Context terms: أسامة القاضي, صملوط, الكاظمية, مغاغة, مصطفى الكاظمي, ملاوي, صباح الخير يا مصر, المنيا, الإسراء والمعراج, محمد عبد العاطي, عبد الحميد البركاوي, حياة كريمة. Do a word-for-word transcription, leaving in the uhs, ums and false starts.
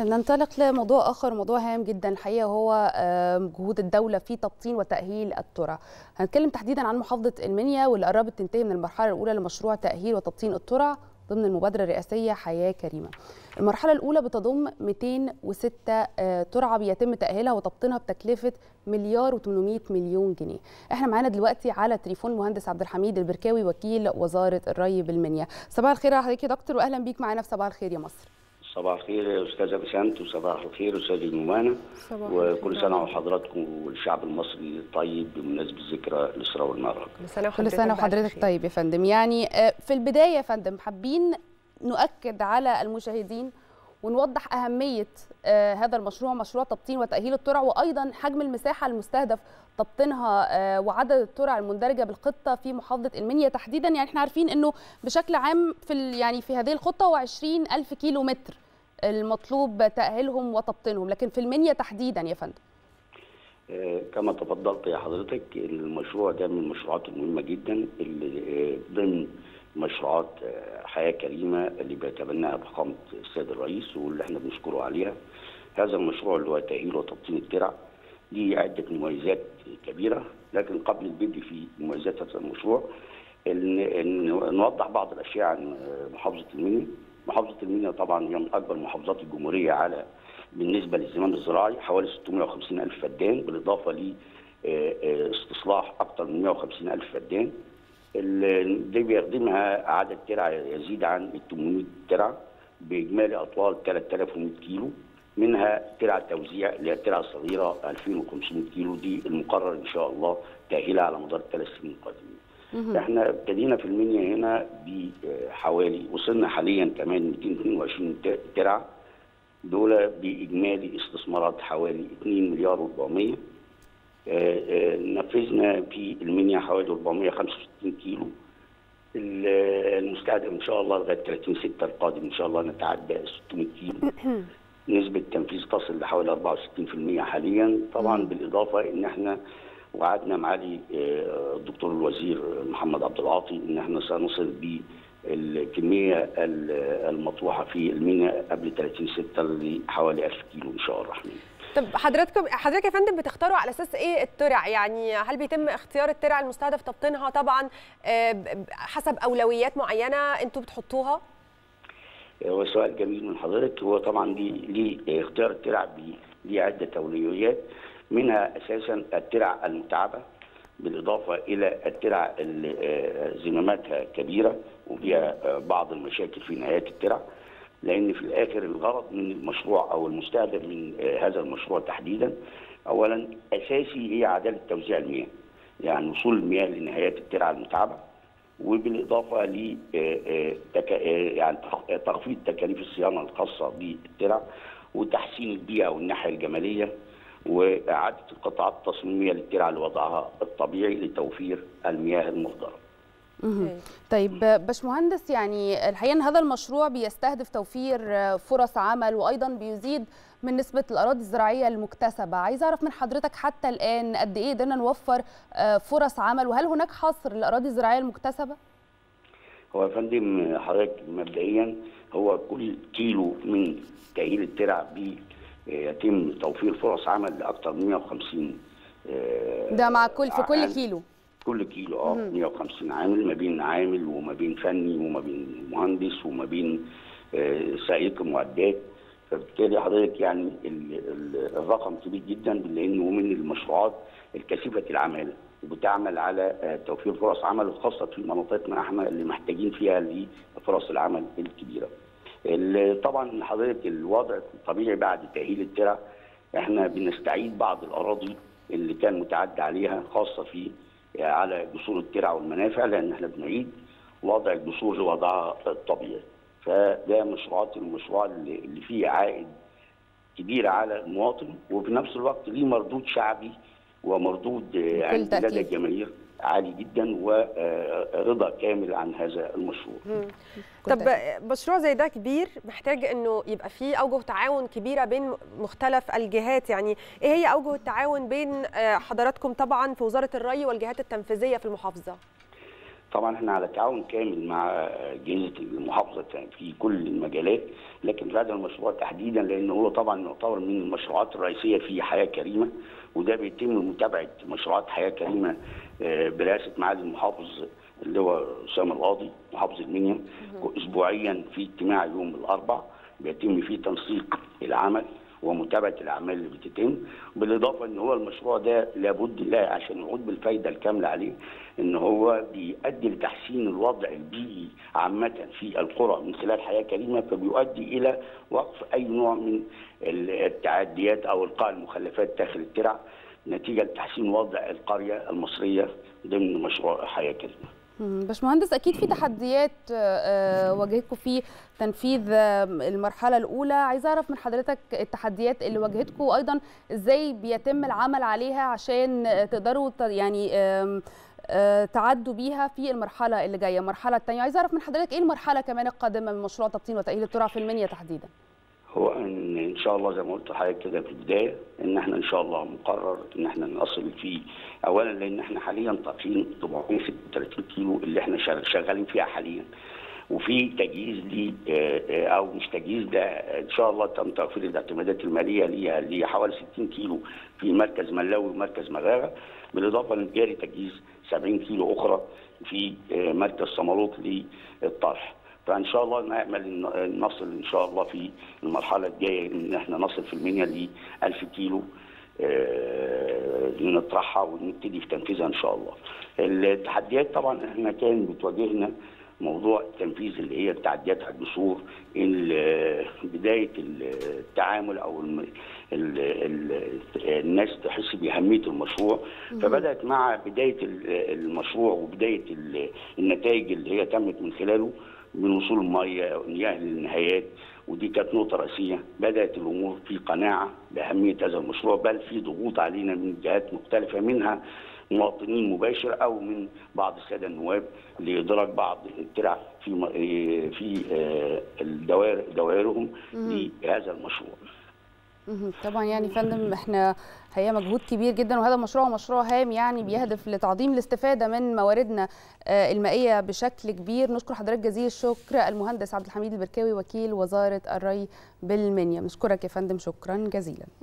ننطلق لموضوع آخر، موضوع هام جدا الحقيقة، هو جهود الدولة في تبطين وتأهيل الترع. هنتكلم تحديدا عن محافظة المنيا واللي قربت تنتهي من المرحلة الأولى لمشروع تأهيل وتبطين الترع ضمن المبادرة الرئاسية حياة كريمة. المرحلة الأولى بتضم مئتين وستة ترعة بيتم تأهيلها وتبطينها بتكلفة مليار وثمانمئة مليون جنيه. احنا معانا دلوقتي على التليفون مهندس عبد الحميد البركاوي وكيل وزارة الري بالمنيا. صباح الخير يا حضرتك يا دكتور، واهلا بيك معانا في صباح الخير يا مصر. صباح الخير يا استاذه بسنت، وصباح الخير استاذه نومانه، وكل سنه وحضراتكم والشعب المصري طيب بمناسبه ذكرى الإسراء والمعراج. كل سنه وحضرتك طيب يا فندم. يعني في البدايه يا فندم حابين نؤكد على المشاهدين ونوضح اهميه هذا المشروع، مشروع تبطين وتاهيل الترع، وايضا حجم المساحه المستهدف تبطينها وعدد الترع المندرجه بالخطه في محافظه المنيا تحديدا. يعني احنا عارفين انه بشكل عام في يعني في هذه الخطه هو عشرين ألف كيلو متر المطلوب تأهيلهم وتبطينهم، لكن في المنيا تحديدا يا فندم. كما تفضلت يا حضرتك، المشروع ده من المشروعات المهمه جدا اللي ضمن مشروعات حياه كريمه اللي بيتبناها فخامه السيد الرئيس واللي احنا بنشكره عليها. هذا المشروع اللي هو تأهيل وتبطين الترع ليه عده مميزات كبيره، لكن قبل البدء في مميزات هذا المشروع نوضح بعض الاشياء عن محافظه المنيا. محافظة المنيا طبعا هي من أكبر محافظات الجمهورية على بالنسبة للزمان الزراعي، حوالي ستمئة وخمسين ألف فدان، بالإضافة ل استصلاح أكثر من مئة وخمسين ألف فدان. اللي بيخدمها عدد ترع يزيد عن ثمانمئة ترع بإجمالي أطوال ثلاثة آلاف ومئة كيلو، منها ترع توزيع اللي هي الترع الصغيرة ألفين وخمسمئة كيلو، دي المقرر إن شاء الله تأهيلها على مدار الثلاث سنين القادمة. احنا ابتدينا في المنيا هنا بحوالي وصلنا حاليا كمان مئتين واثنين وعشرين ترعه، دول باجمالي استثمارات حوالي مليارين وأربعمئة. نفذنا في المنيا حوالي أربعمئة وخمسة وستين كيلو، المستهدف ان شاء الله لغايه ثلاثين ستة القادم ان شاء الله نتعدى ستمئة كيلو. نسبه التنفيذ تصل لحوالي أربعة وستين بالمئة حاليا. طبعا بالاضافه ان احنا وعدنا معالي الدكتور الوزير محمد عبد العاطي ان احنا سنصل بالكميه المطروحه في المنيا قبل ثلاثين ستة لحوالي ألف كيلو ان شاء الله. طب حضراتكم حضرتك يا فندم بتختاروا على اساس ايه الترع؟ يعني هل بيتم اختيار الترع المستهدف تبطينها طبعا حسب اولويات معينه انتم بتحطوها؟ هو سؤال جميل من حضرتك. هو طبعا ليه اختيار الترع ليه عده اولويات، منها اساسا الترع المتعبه، بالاضافه الى الترع اللي زماماتها كبيره وفيها بعض المشاكل في نهايه الترع، لان في الاخر الغرض من المشروع او المستهدف من هذا المشروع تحديدا اولا اساسي هي عداله توزيع المياه، يعني وصول المياه لنهايه الترع المتعبه، وبالاضافه ل تك... يعني تخفيض تكاليف الصيانه الخاصه بالترع، وتحسين البيئه والناحيه الجماليه، وإعادة القطاعات التصميمية للترع لوضعها الطبيعي لتوفير المياه المهدرة. طيب باشمهندس، يعني الحقيقة هذا المشروع بيستهدف توفير فرص عمل وأيضا بيزيد من نسبة الأراضي الزراعية المكتسبة. عايز أعرف من حضرتك حتى الآن قد إيه قدرنا نوفر فرص عمل، وهل هناك حصر للأراضي الزراعية المكتسبة؟ هو يا فندم حضرتك مبدئيا هو كل كيلو من تأهيل الترع ب يتم توفير فرص عمل لاكثر من مئة وخمسين. ده مع كل في كل كيلو كل كيلو اه مئة وخمسين عامل، ما بين عامل وما بين فني وما بين مهندس وما بين سائق معدات. فبالتالي حضرتك يعني الرقم كبير جدا، لانه من المشروعات الكثيفه العماله وبتعمل على توفير فرص عمل، خاصه في مناطقنا احنا اللي محتاجين فيها لفرص العمل الكبيره. طبعا حضرتك الوضع الطبيعي بعد تأهيل الترع احنا بنستعيد بعض الاراضي اللي كان متعدى عليها، خاصه في على جسور الترع والمنافع، لان احنا بنعيد وضع الجسور لوضعها الطبيعي. فده مشروعات المشروع اللي فيه عائد كبير على المواطن، وفي نفس الوقت ليه مردود شعبي ومردود عند لدى الجماهير عالي جدا، ورضا كامل عن هذا المشروع. طب مشروع زي ده كبير محتاج انه يبقى فيه اوجه تعاون كبيره بين مختلف الجهات. يعني ايه هي اوجه التعاون بين حضراتكم طبعا في وزاره الري والجهات التنفيذيه في المحافظه؟ طبعا احنا على تعاون كامل مع جهاز المحافظه في كل المجالات، لكن هذا المشروع تحديدا لان هو طبعا يعتبر من المشروعات الرئيسيه في حياه كريمه، وده بيتم متابعه مشروعات حياه كريمه برئاسه معالي المحافظ اللي هو أسامة القاضي محافظ المنيا. اسبوعيا في اجتماع يوم الاربع بيتم فيه تنسيق العمل ومتابعه الاعمال اللي بتتم، بالاضافه ان هو المشروع ده لابد له عشان نعود بالفايده الكامله عليه، ان هو بيؤدي لتحسين الوضع البيئي عامه في القرى من خلال حياه كريمه، فبيؤدي الى وقف اي نوع من التعديات او القاء المخلفات داخل الترع نتيجه لتحسين وضع القريه المصريه ضمن مشروع حياه كريمه. باشمهندس، اكيد في تحديات واجهتكم في تنفيذ المرحله الاولى، عايزه اعرف من حضرتك التحديات اللي واجهتكم وايضا ازاي بيتم العمل عليها عشان تقدروا يعني تعدوا بيها في المرحله اللي جايه المرحله الثانيه. عايزه اعرف من حضرتك ايه المرحله كمان القادمه من مشروع تبطين وتاهيل الترع في المنيا تحديدا. هو ان ان شاء الله زي ما قلت لحضرتك كده في البدايه ان احنا ان شاء الله مقرر ان احنا نصل فيه اولا، لان احنا حاليا طافين أربعمائة وستة وثلاثين كيلو اللي احنا شغالين فيها حاليا، وفي تجهيز لي او مش تجهيز ده ان شاء الله تم توفير الاعتمادات الماليه ليها لحوالي ستين كيلو في مركز ملاوي ومركز مغاغة، بالاضافه لجاري تجهيز سبعين كيلو اخرى في مركز صملوط للطرح. فان شاء الله نامل نصل ان شاء الله في المرحله الجايه ان احنا نصل في المنيا ل ألف كيلو نطرحها ونبتدي في تنفيذها ان شاء الله. التحديات طبعا احنا كان بتواجهنا موضوع التنفيذ اللي هي التعديات على الجسور، بدايه التعامل او ال ال ال الناس تحس باهميه المشروع، فبدات مع بدايه المشروع وبدايه النتائج اللي هي تمت من خلاله من وصول ميه مياه للنهايات، ودي كانت نقطه رئيسيه. بدات الامور في قناعه باهميه هذا المشروع، بل في ضغوط علينا من جهات مختلفه منها مواطنين مباشر او من بعض الساده النواب لادراج بعض الترع في في الدوائر دوائرهم لهذا المشروع. طبعا يعني فندم احنا هي مجهود كبير جدا، وهذا المشروع مشروع هام يعني بيهدف لتعظيم الاستفاده من مواردنا المائيه بشكل كبير. نشكر حضرتك جزيل الشكر المهندس عبد الحميد البركاوي وكيل وزاره الري بالمنيا. نشكرك يا فندم، شكرا جزيلا.